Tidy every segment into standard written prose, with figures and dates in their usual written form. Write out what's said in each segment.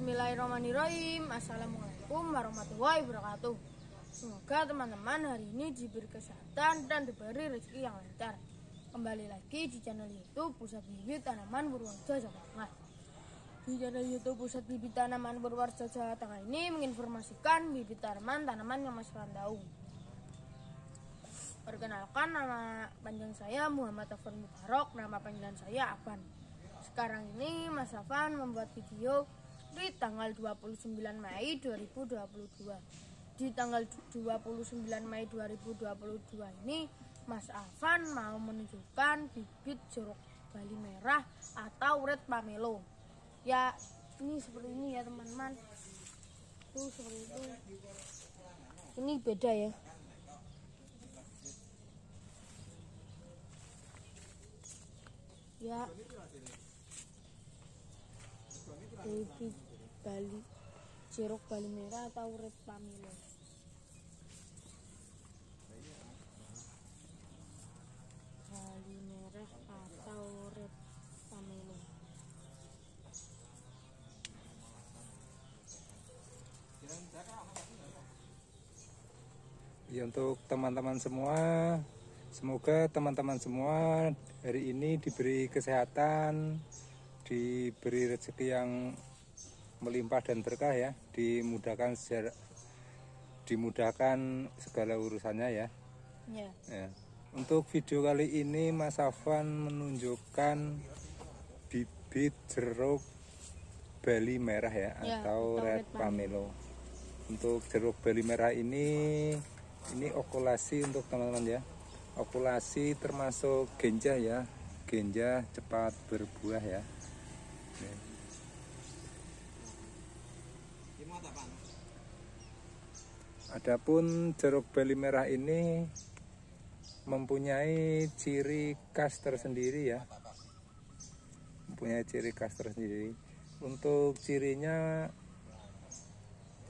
Bismillahirrahmanirrahim. Assalamualaikum warahmatullahi wabarakatuh. Semoga teman-teman hari ini diberi kesehatan dan diberi rezeki yang lancar. Kembali lagi di channel YouTube Pusat Bibit Tanaman Purworejo Jawa Tengah. Di channel YouTube Pusat Bibit Tanaman Purworejo Jawa Tengah ini menginformasikan bibit tanaman yang masih rantau. Perkenalkan, nama panjang saya Muhammad Affan Mubarok, nama panggilan saya Affan. Sekarang ini Mas Affan membuat video di tanggal 29 Mei 2022. Di tanggal 29 Mei 2022 ini Mas Affan mau menunjukkan bibit jeruk Bali merah atau Red Pamelo. Ya, ini seperti ini ya teman-teman. Tuh seperti itu. Ini beda ya. Ya. Bibit Bali, jeruk Bali merah atau Red Pamelo. Bali merah atau Red Pamelo. Ya, untuk teman-teman semua, semoga teman-teman semua hari ini diberi kesehatan, diberi rezeki yang melimpah dan berkah ya, dimudahkan segala urusannya ya. Ya. Untuk video kali ini Mas Affan menunjukkan bibit jeruk Bali merah ya, atau Red Pamelo. Untuk jeruk Bali merah ini okulasi untuk teman-teman ya. Okulasi termasuk genja ya, genja cepat berbuah ya. Adapun jeruk Bali merah ini mempunyai ciri khas tersendiri ya. Untuk cirinya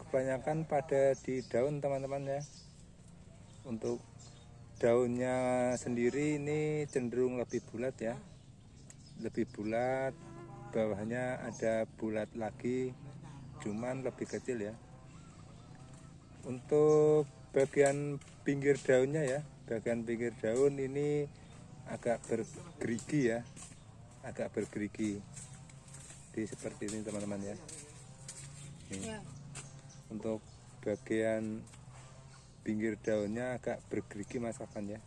kebanyakan pada di daun teman-teman ya. Untuk daunnya sendiri ini cenderung lebih bulat ya. Lebih bulat, bawahnya ada bulat lagi, cuman lebih kecil ya. Untuk bagian pinggir daunnya ya, bagian pinggir daun ini agak bergerigi ya, agak bergerigi. Jadi seperti ini teman-teman ya. Ini. Untuk bagian pinggir daunnya agak bergerigi Mas Affan ya.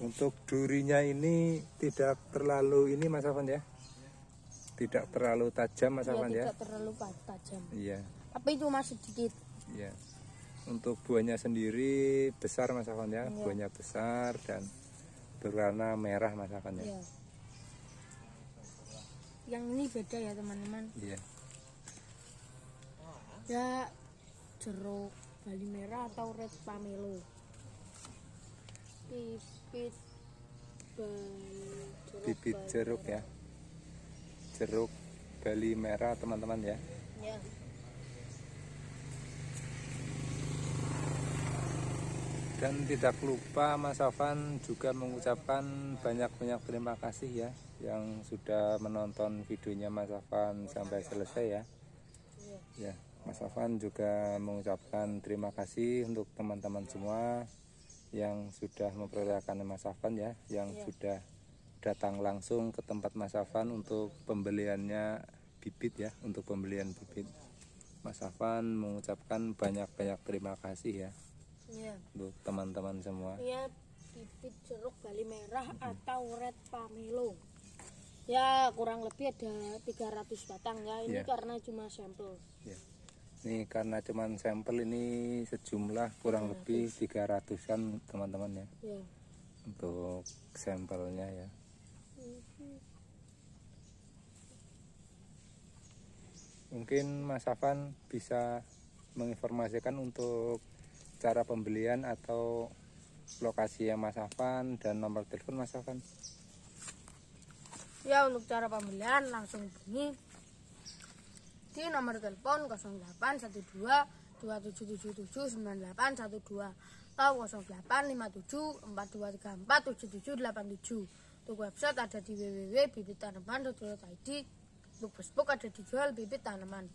Untuk durinya ini tidak terlalu ini Mas Affan ya. Tidak terlalu tajam Mas Affan ya. Tidak terlalu tajam. Iya. Tapi cuma sedikit. Iya. Untuk buahnya sendiri besar Mas Affan ya. Buahnya besar dan berwarna merah Mas Affan ya. Yang ini beda ya teman-teman. Iya. Ya, jeruk Bali merah atau Red Pamelo. Bibit jeruk ya, jeruk Bali merah teman-teman ya. Dan tidak lupa Mas Affan juga mengucapkan banyak-banyak terima kasih ya, yang sudah menonton videonya Mas Affan sampai selesai ya. Mas Affan juga mengucapkan terima kasih untuk teman-teman semua yang sudah mempercayakan Mas Affan ya, yang sudah datang langsung ke tempat Mas Affan untuk pembeliannya bibit ya, untuk pembelian bibit. Mas Affan mengucapkan banyak-banyak terima kasih ya, untuk teman-teman semua. Iya, bibit jeruk Bali merah atau Red Pamelo. Ya, kurang lebih ada 300 batang ya, ini karena cuma sampel. Ini karena cuman sampel ini sejumlah kurang lebih 300-an teman-teman ya. Untuk sampelnya ya. Mungkin Mas Affan bisa menginformasikan untuk cara pembelian atau lokasi yang Mas Affan dan nomor telepon Mas Affan. Ya, untuk cara pembelian langsung begini di nomor telepon 0812 2777 9812 atau 0857 4234 7787 87. Untuk website ada di www.bibittanaman.co.id Puspok ada dijual bibit tanaman.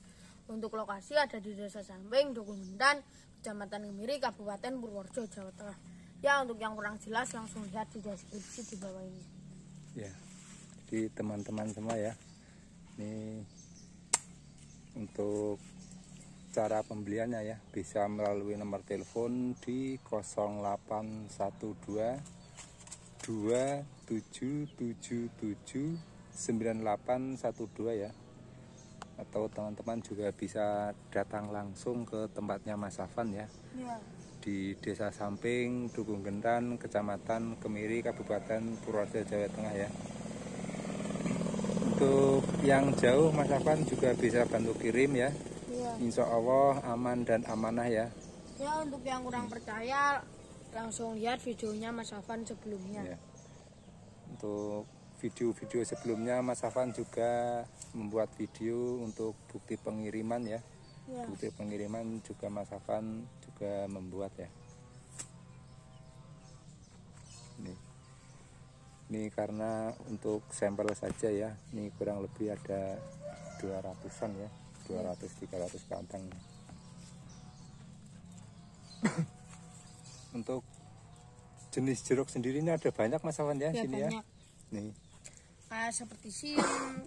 Untuk lokasi ada di Desa Samping, Dukuh Gentan, Kecamatan Kemiri, Kabupaten Purworejo, Jawa Tengah. Ya, untuk yang kurang jelas langsung lihat di deskripsi di bawah ini. Ya, jadi teman-teman semua ya, ini untuk cara pembeliannya ya, bisa melalui nomor telepon di 0812 2777 9812 ya. Atau teman-teman juga bisa datang langsung ke tempatnya Mas Affan ya, ya, di Desa Samping, Dukuh Gentan, Kecamatan Kemiri, Kabupaten Purworejo, Jawa Tengah ya. Untuk yang jauh Mas Affan juga bisa bantu kirim ya, ya. Insya Allah aman dan amanah ya. Ya, untuk yang kurang percaya langsung lihat videonya Mas Affan sebelumnya ya. Untuk video-video sebelumnya Mas Affan juga membuat video untuk bukti pengiriman ya, ya. Bukti pengiriman juga Mas Affan juga membuat ya. Ini karena untuk sampel saja ya, ini kurang lebih ada 200-an ya, 200-300 kantang. Untuk jenis jeruk sendiri ini ada banyak Mas Affan ya, ya sini banyak. Ya. Nih. Seperti siam,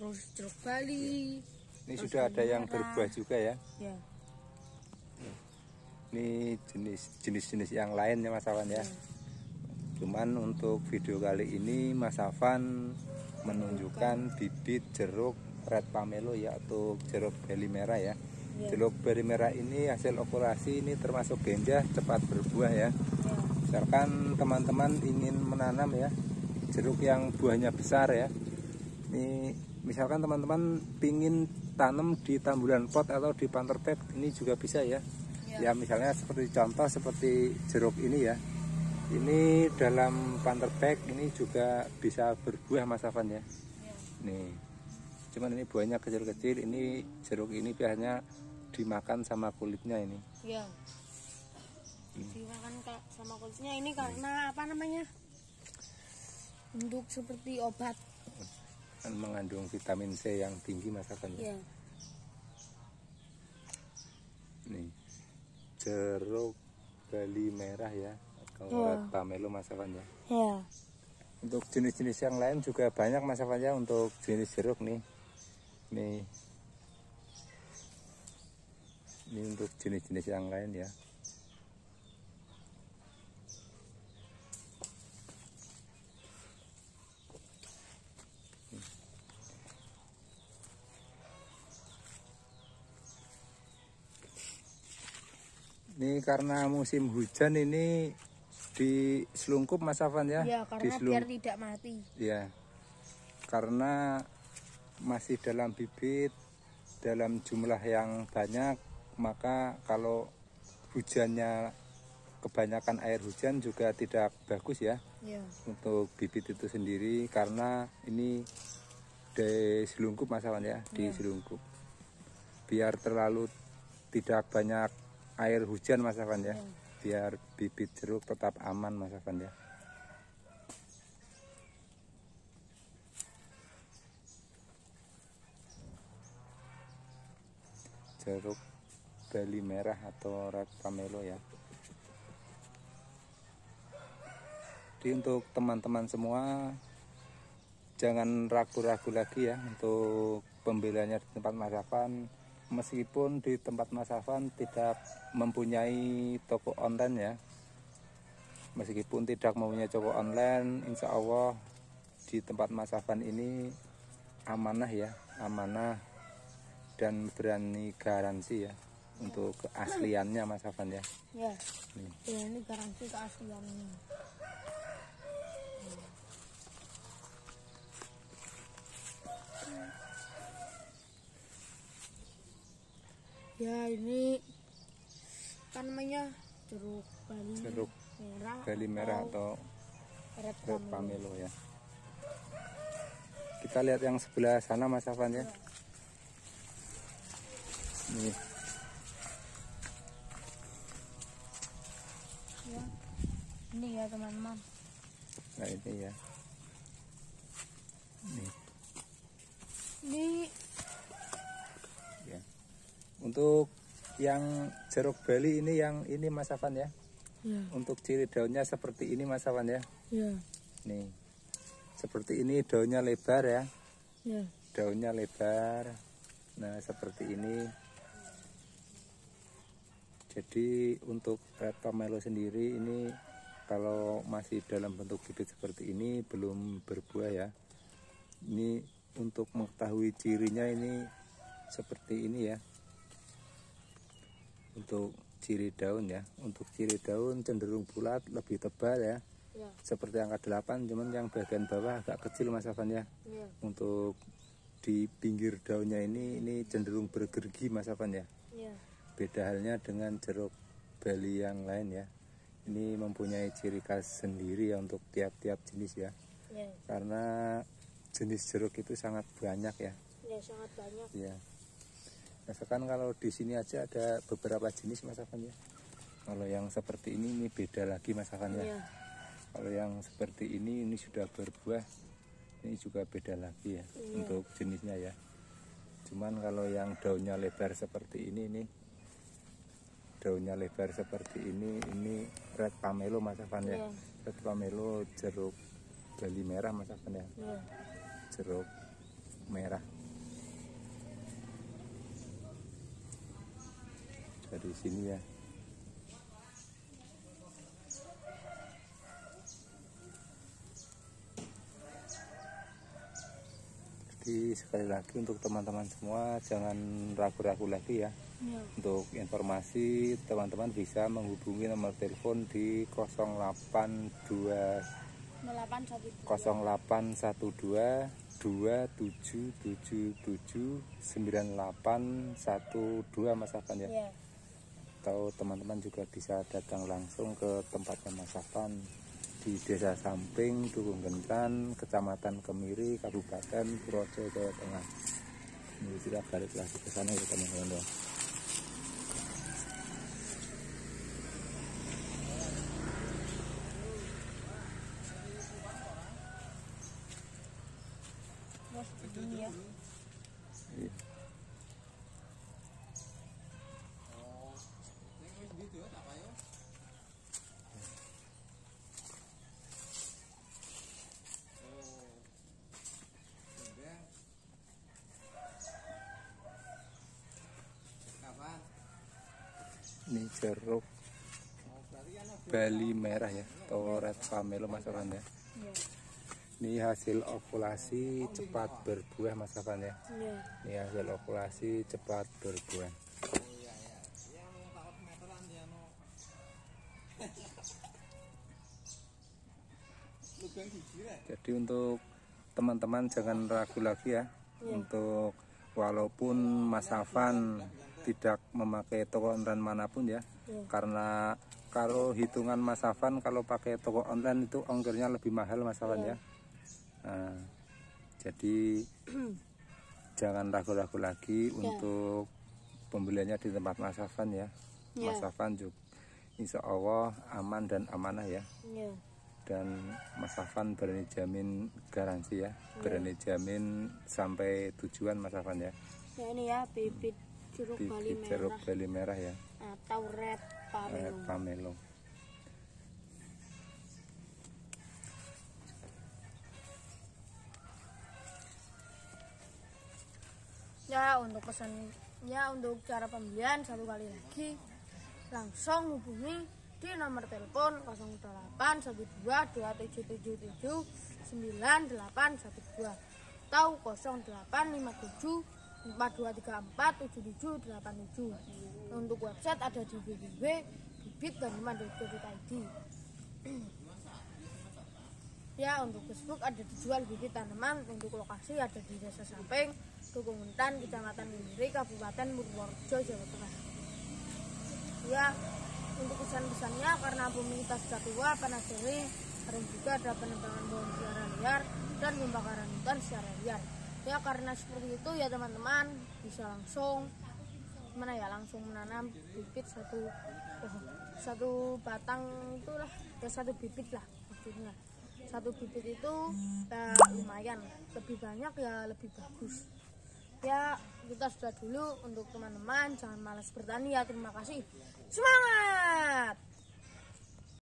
terus jeruk Bali. Ini sudah ada yang berbuah juga ya. Ya. Ini jenis-jenis yang lain ya Mas Affan ya. Cuman untuk video kali ini Mas Affan menunjukkan bibit jeruk Red Pamelo ya, atau jeruk Bali merah ya. Ya. Jeruk Bali merah ini hasil okulasi, ini termasuk genjah cepat berbuah ya. Ya. Misalkan teman-teman ingin menanam ya jeruk yang buahnya besar ya. Ini misalkan teman-teman pingin tanam di tambulan pot atau di planter bag, ini juga bisa ya. Ya, ya misalnya seperti contoh seperti jeruk ini ya. Ini dalam planter bag ini juga bisa berbuah Mas Affan ya. Ya. Nih. Cuman ini buahnya kecil-kecil, ini jeruk ini biasanya dimakan sama kulitnya ini. Ya. Dimakan sama kulitnya ini karena apa namanya? Untuk seperti obat, mengandung vitamin C yang tinggi Mas Affan ya. Nih jeruk Bali merah ya, kalau Red Pamelo Mas Affan ya. Ya. Untuk jenis-jenis yang lain juga banyak Mas Affan ya, untuk jenis jeruk nih. Nih. Ini untuk jenis-jenis yang lain ya. Ini karena musim hujan ini diselungkup Mas Affan ya. Iya, karena biar tidak mati. Iya, karena masih dalam bibit, dalam jumlah yang banyak, maka kalau hujannya kebanyakan air hujan juga tidak bagus ya, ya. Untuk bibit itu sendiri, karena ini diselungkup Mas Affan ya, diselungkup. Biar terlalu tidak banyak air hujan Mas Affan ya, biar bibit jeruk tetap aman Mas Affan ya. Jeruk Bali merah atau Red Pamelo ya. Jadi untuk teman-teman semua jangan ragu-ragu lagi ya untuk pembeliannya di tempat Mas Affan. Meskipun di tempat Mas Affan tidak mempunyai toko online ya, meskipun tidak mempunyai toko online, insya Allah di tempat Mas Affan ini amanah ya, amanah dan berani garansi ya, untuk keasliannya Mas Affan ya. Ya, ya ini garansi keasliannya. Ya ini kan namanya jeruk Bali, merah atau Red Pamelo ya. Kita lihat yang sebelah sana Mas Affan ya. Nih. Ya. Ini ya teman-teman. Nah ini ya. Nih. Ini Untuk yang jeruk Bali ini, yang ini Mas Affan ya? Ya. Untuk ciri daunnya seperti ini Mas Affan ya? Ya. Nih, seperti ini daunnya lebar ya? Ya. Daunnya lebar. Nah, seperti ini. Jadi untuk Red Pamelo sendiri ini kalau masih dalam bentuk bibit seperti ini belum berbuah ya. Ini untuk mengetahui cirinya ini seperti ini ya. Untuk ciri daun ya. Untuk ciri daun cenderung bulat, lebih tebal ya. Ya. Seperti angka 8, cuman yang bagian bawah agak kecil Mas Affan ya. Ya. Untuk di pinggir daunnya ini cenderung bergerigi Mas Affan ya. Ya. Beda halnya dengan jeruk Bali yang lain ya. Ini mempunyai ciri khas sendiri ya untuk tiap-tiap jenis ya. Ya. Karena jenis jeruk itu sangat banyak ya. Ya, sangat banyak. Ya. Mas Affan kalau di sini aja ada beberapa jenis Mas Affan ya. Kalau yang seperti ini beda lagi Mas Affan ya. Ya. Kalau yang seperti ini sudah berbuah. Ini juga beda lagi ya, iya, untuk jenisnya ya. Cuman kalau yang daunnya lebar seperti ini nih, daunnya lebar seperti ini Red Pamelo Mas Affan ya. Iya. Red Pamelo jeruk Bali merah Mas Affan ya. Iya. Jeruk merah. Dari sini ya. Jadi sekali lagi untuk teman-teman semua jangan ragu-ragu lagi ya. Ya. Untuk informasi teman-teman bisa menghubungi nomor telepon di 0812 2777 9812 Mas Affan ya. Ya. Atau teman-teman juga bisa datang langsung ke tempatnya Mas Affan di Desa Samping, Dukuh Gentan, Kecamatan Kemiri, Kabupaten Purworejo, Jawa Tengah. Ini sudah balik lagi ke sana ya teman-teman. Ini jeruk Bali merah ya, atau Red Pamelo Mas Affan ya. Ini hasil okulasi cepat berbuah Mas Affan ya. Ini hasil okulasi cepat berbuah. Jadi untuk teman-teman jangan ragu lagi ya. Untuk walaupun Mas Affan tidak memakai toko online manapun ya, ya. Karena kalau hitungan Mas Affan kalau pakai toko online itu ongkirnya lebih mahal Mas Affan ya. Nah, jadi jangan ragu-ragu lagi ya. Untuk pembeliannya di tempat Mas Affan ya. Ya. Mas Affan juga insya Allah aman dan amanah ya. Ya. Dan Mas Affan berani jamin garansi ya, ya. Berani jamin sampai tujuan Mas Affan ya. Ya ini ya bibit jeruk Bali merah ya, atau Red Pamelo. Red Pamelo. Ya untuk pesan, ya untuk cara pembelian satu kali lagi langsung hubungi di nomor telepon 0812 2777 9812 atau 0857 4234 7787. Untuk website ada di www.bibit.tanaman.purworejo.id. Ya, untuk Facebook ada dijual bibit tanaman. Untuk lokasi ada di Desa Samping, Dukuh Gentan, Kecamatan Kemiri, Kabupaten Purworejo, Jawa Tengah. Ya, untuk pesan-pesannya karena bumi kita sudah tua, panas sering, sering juga ada penebangan pohon secara liar dan pembakaran hutan secara liar. Ya karena seperti itu ya teman-teman bisa langsung menanam bibit satu batang itulah ya, satu bibit lah maksudnya. Satu bibit itu ya, lumayan lebih banyak ya lebih bagus. Ya, kita sudah dulu untuk teman-teman. Jangan malas bertani ya. Terima kasih. Semangat!